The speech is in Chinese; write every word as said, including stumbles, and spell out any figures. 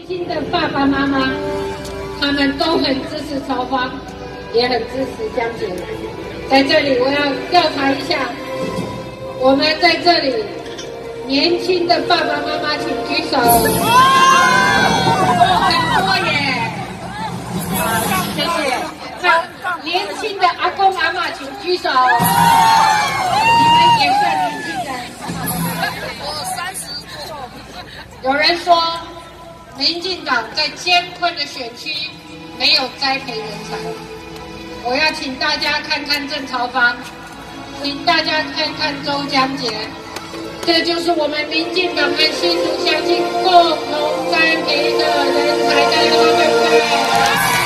星星的爸爸妈妈，他们都很支持朝方，也很支持江姐。在这里，我要调查一下，我们在这里年轻的爸爸妈妈，请举手。很多耶，谢谢。好，年轻的阿公阿嬷，请举手。你们也算年轻的。我三十多。有人说。 民进党在艰困的选区没有栽培人才，我要请大家看看郑朝芳，请大家看看周江杰，这就是我们民进党和新竹乡亲共同栽培的人才的。